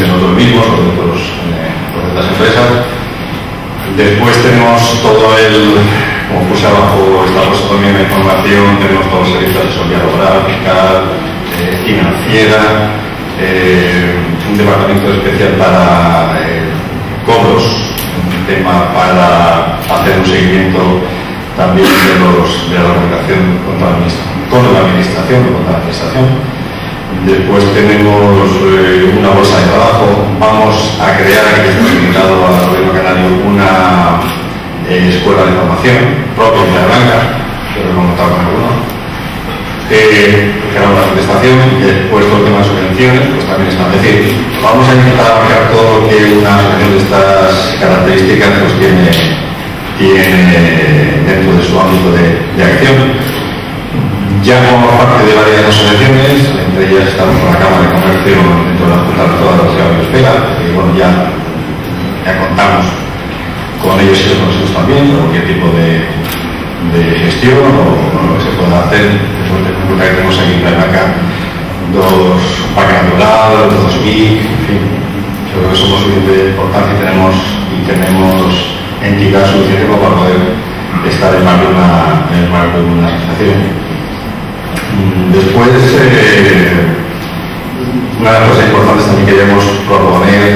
de nosotros mismos o de otros, otras empresas. Después tenemos todo el, como puse abajo, está puesto también la información, tenemos todo el servicio de asesoría laboral, fiscal, financiera, un departamento especial para cobros, un tema para hacer un seguimiento también de la comunicación con la administración. Después tenemos una bolsa de trabajo. Vamos a crear, aquí hemos invitado al gobierno canario, una escuela de formación propia en Playa Blanca, que lo hemos montado con alguno. Creamos la contestación y después todo el tema de subvenciones, pues también están. Es decir, vamos a intentar abarcar todo lo que una asociación de estas características pues tiene dentro de su ámbito de acción. Ya formamos parte de varias asociaciones, entre ellas estamos con la Cámara de Comercio dentro de la Junta de toda la Ciudad de Espera, y bueno, ya contamos con ellos y con nosotros también, con cualquier tipo de gestión o lo que se pueda hacer. Después de cuenta que tenemos aquí en Playa Blanca dos parques naturales, dos BIC, en fin, yo creo que somos suficientemente importantes y tenemos entidades suficientes para poder estar en marco de una asociación. Después, una de las cosas importantes también queremos proponer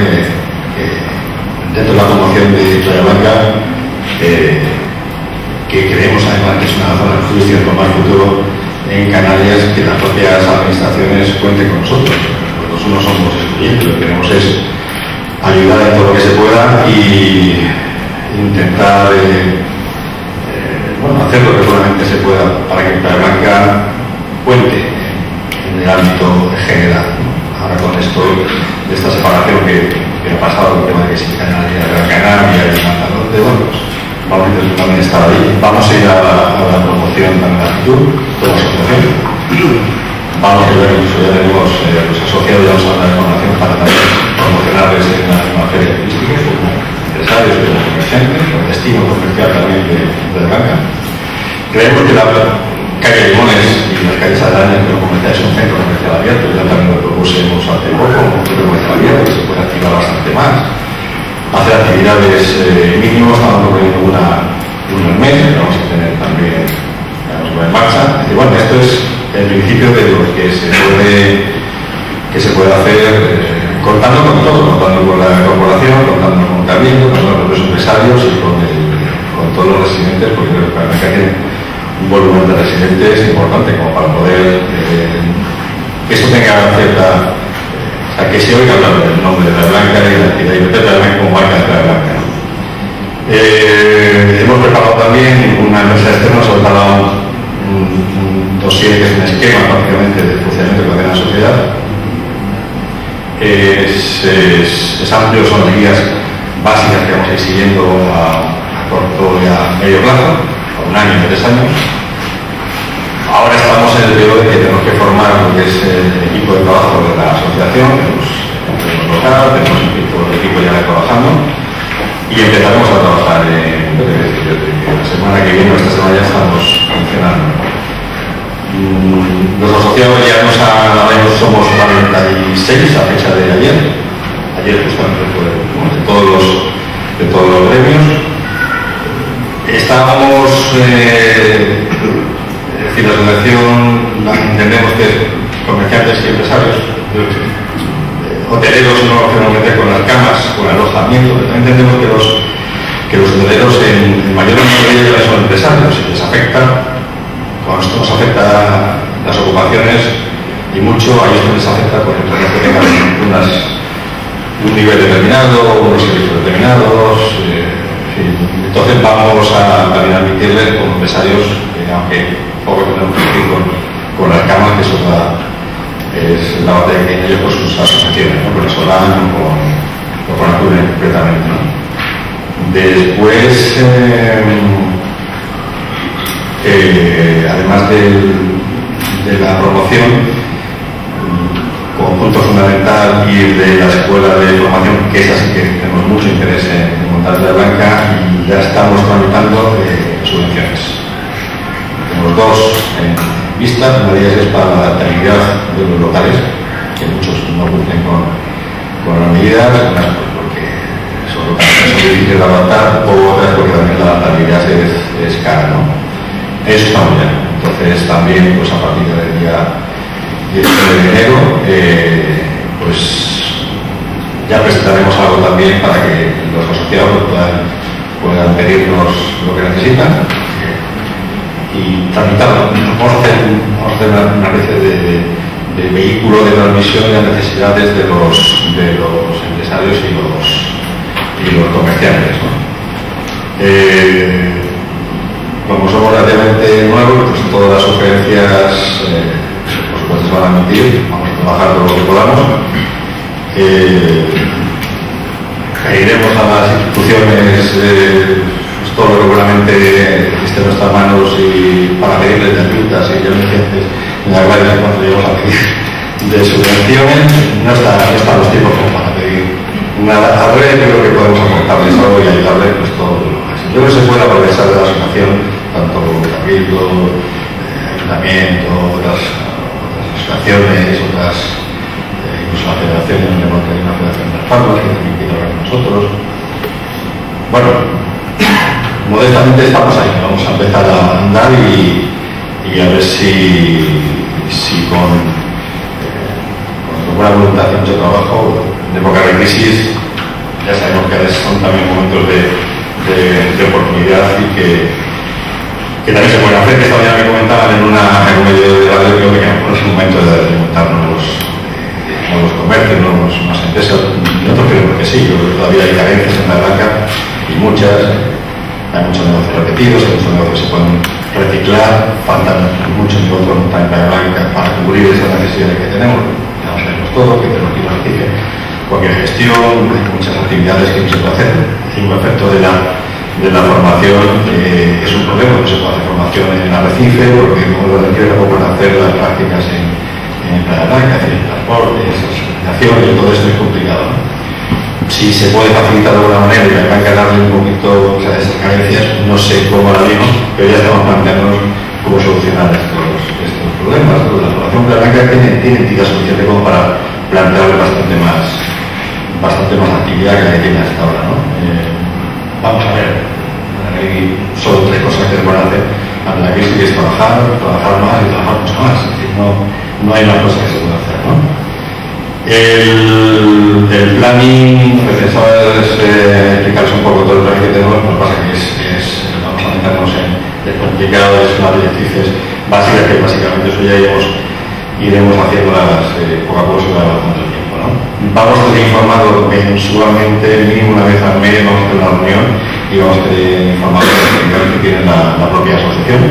dentro de la promoción de Playa Blanca, que creemos además que es una zona de justicia con más futuro en Canarias, que las propias administraciones cuenten con nosotros. Nosotros no somos excluyentes, lo que queremos es ayudar en todo lo que se pueda y intentar hacer lo que solamente se pueda para que Playa Blanca puente en el ámbito general, ¿no? Ahora con esto de esta separación que ha pasado, el tema de que si Canarias, de bueno, vamos a intentar también estar ahí. Vamos a ir a la promoción de la actitud, toda la asociación. Vamos a ver, ya tenemos los asociados de la formación para también promocionarles en la feria turística, como empresarios, como comerciantes, con destino comercial también de la banca. Creemos que la calle Limones y las calles aledañas que comentáis son centros comerciales abiertos, ya también lo propusimos hace poco, un centro comercial abierto que se puede activar bastante más, hacer actividades mínimas, estamos proponiendo una al mes, que vamos a tener también, digamos, en marcha. Y bueno, esto es el principio de lo que se puede hacer, contando con todo, contando con la corporación, contando con el camino, con los empresarios y con todos los residentes, porque creo que la calle un volumen de residentes importante como para poder que esto tenga cierta, o sea, que se oiga hablar del nombre de Playa Blanca y la identidad de Playa Blanca como marca de Playa Blanca. Hemos preparado también una empresa externa, nos ha preparado un dossier que es un esquema prácticamente de funcionamiento que tiene la sociedad. Es amplio, son las guías básicas que vamos a ir siguiendo a corto y a medio plazo, un año, 3 años. Ahora estamos en el periodo de que tenemos que formar lo que es el equipo de trabajo de la asociación, tenemos local, tenemos el equipo ya trabajando y empezaremos a trabajar la semana que viene o esta semana ya estamos funcionando. Los asociados ya somos 46 a fecha de ayer justamente de todos los gremios. Estábamos, es decir, la asociación entendemos que comerciantes y empresarios, hoteleros no nos queremos meter con las camas, con el alojamiento, pero también entendemos que los hoteleros en mayor medida ya son empresarios y les afecta, con esto nos afecta las ocupaciones y mucho a ellos les afecta porque tengan un nivel determinado, unos servicios determinados. Entonces vamos a también admitirles como empresarios, aunque poco tenemos que decir con las camas, que eso es la batalla que tienen ellos con sus asociaciones, ¿no? Con la Solana o con la Curia completamente, ¿no? Después, además de la promoción, como punto fundamental ir de la escuela de formación, que es así que tenemos mucho interés en montar Playa Blanca, y ya estamos tramitando subvenciones. Tenemos dos en vista, una de ellas es para la adaptabilidad de los locales, que muchos no cumplen con la familias, porque son difíciles de adaptar, o otras porque también la adaptabilidad es cara, ¿no? Es familiar. Entonces también, pues a partir del día 19 de enero, pues ya presentaremos algo también para que los asociados puedan pedirnos lo que necesitan y tramitarlo. Vamos a hacer una especie de vehículo de transmisión de las necesidades de los empresarios y los comerciantes, ¿no? Como somos relativamente nuevos, pues todas las sugerencias por supuesto se van a emitir, vamos a trabajar todo lo que podamos. Iremos a las instituciones pues todo lo que seguramente esté en nuestras manos y para pedirles de ayudas y emergencias en la guardia cuando lleguemos a pedir de subvenciones. No están los tiempos como para pedir nada. A ver, yo creo que podemos aportarles algo y ayudarles pues todo lo más. Yo creo que se puede aprovechar de la asociación, tanto Cabildo, Ayuntamiento, otras asociaciones, incluso la Federación, una Federación de las Farmas que también quiere hablar con nosotros. Bueno, modestamente estamos ahí, vamos a empezar a andar y a ver si con buena voluntad y mucho trabajo, en época de crisis, ya sabemos que son también momentos de oportunidad y que también se pueden hacer, que esta mañana me comentaban en un medio de radio, creo que es un momento de alimentarnos nuevos comercios, nuevas empresas. Nosotros creemos que sí, yo creo que todavía hay carencias en la Blanca y muchas. Hay muchos negocios repetidos, hay muchos negocios que se pueden reciclar, faltan muchos encuentros en Playa Blanca para cubrir esas necesidades que tenemos. Ya sabemos todo, que tenemos que ir a reciclar cualquier gestión, hay muchas actividades que no se puede hacer. El efecto de la formación es un problema, no se puede hacer formación en Arrecife, porque como lo requiere no pueden hacer las prácticas en Playa Blanca, en transporte, en todo esto es complicado, ¿no? Si se puede facilitar de alguna manera y hay que darle un poquito, o sea, esas carencias, no sé cómo ahora mismo, pero ya estamos planteándonos cómo solucionar estos problemas. La población de la Blanca tiene entidad suficiente como para plantearle bastante más actividad que la que tiene hasta ahora, ¿no? Vamos a ver, hay solo tres cosas que se pueden hacer ante la crisis, que es trabajar más y trabajar mucho más. Es decir, no hay una cosa que se pueda hacer, ¿no? El planning, pensaba explicaros un poco todo el plan que tenemos, lo que pasa es vamos a meternos en descomplicado, es unas directrices básicas que básicamente eso ya iremos haciéndolas poco a poco sobre la razón del tiempo, ¿no? Vamos a ser informados mensualmente, mínimo una vez al mes, vamos a tener una reunión y vamos a tener informados de los sectores que tienen la propia asociación,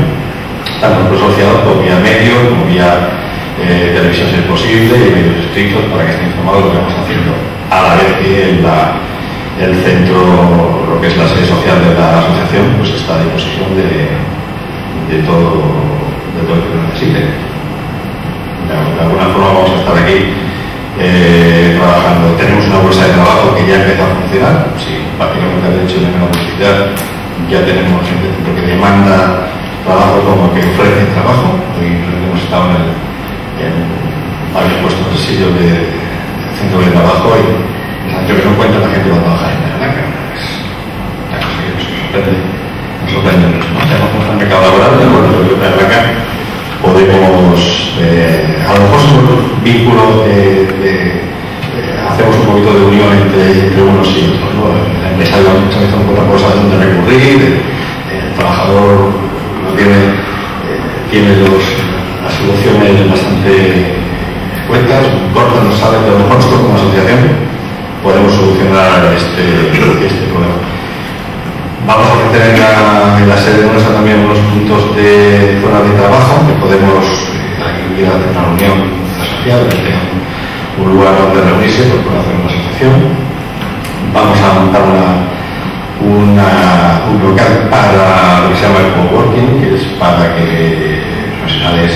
tanto los asociados como vía medio, como vía televisión si es posible y medios estrictos para que estén informados de lo que vamos haciendo, a la vez que el centro, lo que es la sede social de la asociación, pues está a disposición de todo lo que necesite. De alguna forma vamos a estar aquí trabajando. Tenemos una bolsa de trabajo que ya empieza a funcionar, sí, prácticamente al hecho de la publicidad ya tenemos gente que demanda trabajo como que ofrece trabajo y hemos estado en varios puestos de sitio de centro de trabajo y es algo que no cuenta la gente va a trabajar en la Blanca. Es una cosa que nos sorprende. Nos llamamos al mercado laboral, pero bueno, en la Blanca podemos, a lo mejor es un vínculo, hacemos un poquito de unión entre unos y otros, ¿no? La empresa muchas veces no encuentra cosas donde recurrir, el trabajador no tiene las soluciones bastante cuentas, cortas, no saben, pero a lo mejor nosotros como asociación podemos solucionar este problema. Vamos a ofrecer en la sede nuestra también unos puntos de zona de trabajo que podemos ir a hacer una reunión asociada, que tengan un lugar donde reunirse, pues pueden hacer una asociación. Vamos a montar un local para lo que se llama el coworking, que es para que profesionales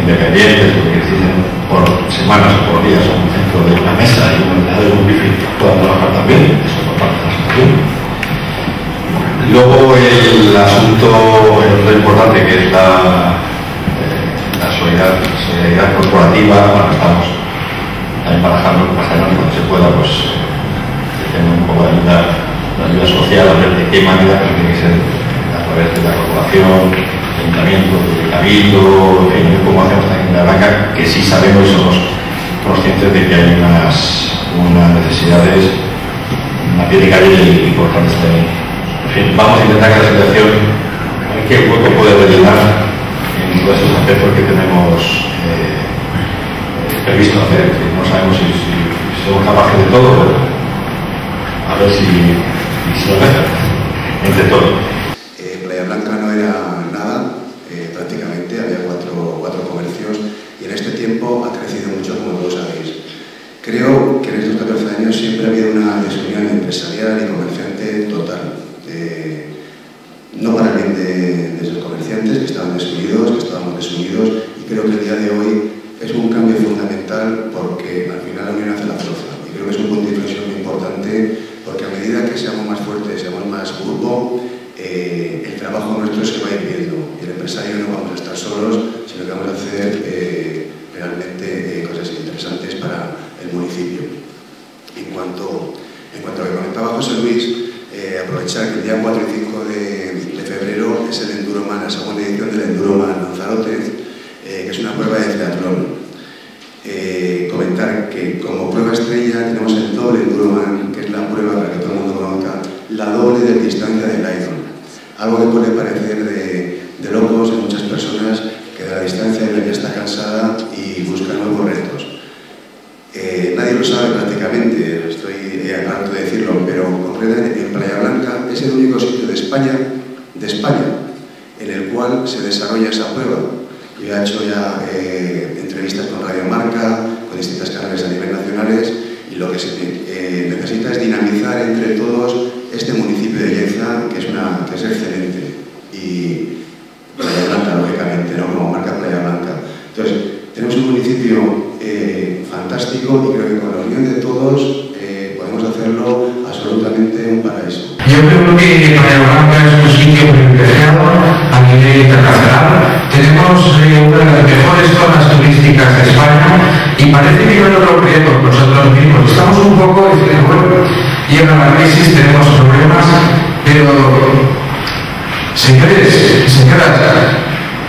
independientes, porque deciden por semanas o por días en un centro de una mesa y una unidad de un wifi puedan trabajar también, eso por parte de la asociación. Luego el asunto lo importante que es la solidaridad corporativa, bueno, estamos también para dejarlo más adelante cuando se pueda, pues tengo un poco de ayuda, una ayuda social, a ver de qué manera, pues tiene que ser a través de la corporación, del ayuntamiento, del cabildo, como hacemos aquí en Playa Blanca, que sí sabemos y somos conscientes de que hay unas necesidades, una pie de calle importante también. En fin, vamos a intentar que la situación, qué hueco puede rellenar en todos esos aspectos que tenemos previsto hacer, que no sabemos si somos capaces de todo, pero a ver si se lo hacen entre todos. Playa Blanca no era nada, prácticamente había cuatro comercios, y en este tiempo ha crecido mucho, como todos sabéis. Creo que en estos 14 años siempre ha habido una desunión empresarial y comerciante total, no para el bien de los comerciantes, que estaban desunidos, que estábamos desunidos, y creo que el día de hoy es un cambio fundamental, porque al final la unión hace la fuerza, y creo que es un punto de inflexión muy importante, porque a medida que seamos más fuertes, seamos más grupo, el trabajo nuestro se va a ir viendo, y el empresario no vamos a estar solos, sino que vamos a hacer realmente cosas interesantes para el municipio. En cuanto a lo que comentaba José Luis, aprovechar que el día 4 y 5 de febrero es el Enduroman, la segunda edición del Enduroman Lanzarote, que es una prueba de triatlón. Comentar que como prueba estrella tenemos el doble Enduroman, que es la prueba para que todo el mundo conozca, la doble de distancia del Iron. Algo que puede parecer de locos en muchas personas, que de la distancia ya está cansada y busca nuevos retos. Nadie lo sabe prácticamente, estoy harto de decirlo, pero concretamente en Playa Blanca es el único sitio de España, en el cual se desarrolla esa prueba. Yo he hecho ya entrevistas con Radio Marca, con distintas canales a nivel nacionales, y lo que se necesita es dinamizar entre todos este municipio de Leza, que es excelente, y Playa Blanca, lógicamente, ¿no? Como marca Playa Blanca. Entonces, tenemos un municipio fantástico, y creo que con la unión de todos podemos hacerlo absolutamente un paraíso. Yo creo que Playa Blanca es un sitio privilegiado a nivel internacional. Tenemos una de las mejores zonas turísticas de España, y parece que no lo creemos nosotros mismos. Estamos un poco diciendo, bueno, llega la crisis, tenemos problemas, pero señoras,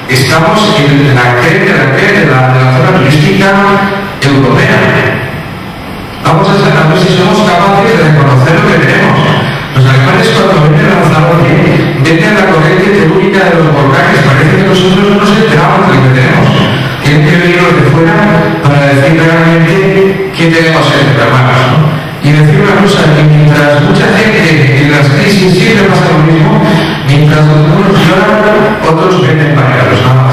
estamos en la zona turística europea. Vamos a ver si somos capaces de reconocer lo que tenemos. Los alcaldes, cuando vienen a Lanzarote, venden la corriente telúrica de los volcanes. Parece que nosotros no nos enteramos de lo que tenemos. Tienen que venirnos de fuera para decir realmente qué tenemos entre las manos, ¿no? Y decir una cosa, que mientras mucha gente en las crisis siempre pasa lo mismo, mientras algunos lloran, otros venden para ellos, ¿no?